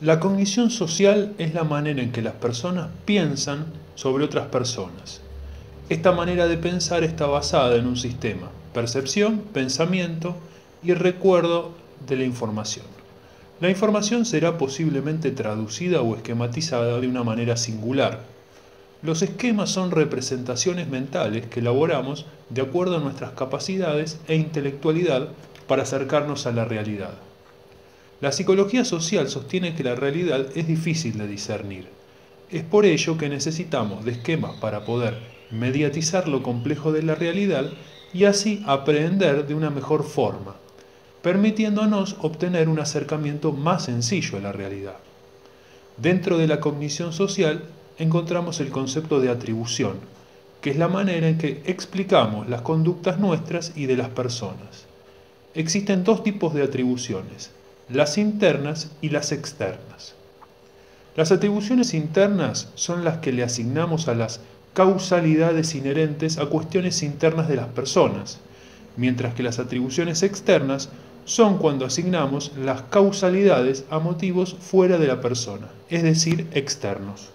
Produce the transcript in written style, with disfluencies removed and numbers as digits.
La cognición social es la manera en que las personas piensan sobre otras personas. Esta manera de pensar está basada en un sistema: percepción, pensamiento y recuerdo de la información. La información será posiblemente traducida o esquematizada de una manera singular. Los esquemas son representaciones mentales que elaboramos de acuerdo a nuestras capacidades e intelectualidad para acercarnos a la realidad. La psicología social sostiene que la realidad es difícil de discernir. Es por ello que necesitamos de esquemas para poder mediatizar lo complejo de la realidad y así aprehender de una mejor forma, permitiéndonos obtener un acercamiento más sencillo a la realidad. Dentro de la cognición social encontramos el concepto de atribución, que es la manera en que explicamos las conductas nuestras y de las personas. Existen dos tipos de atribuciones: las internas y las externas. Las atribuciones internas son las que le asignamos a las causalidades inherentes a cuestiones internas de las personas, mientras que las atribuciones externas son cuando asignamos las causalidades a motivos fuera de la persona, es decir, externos.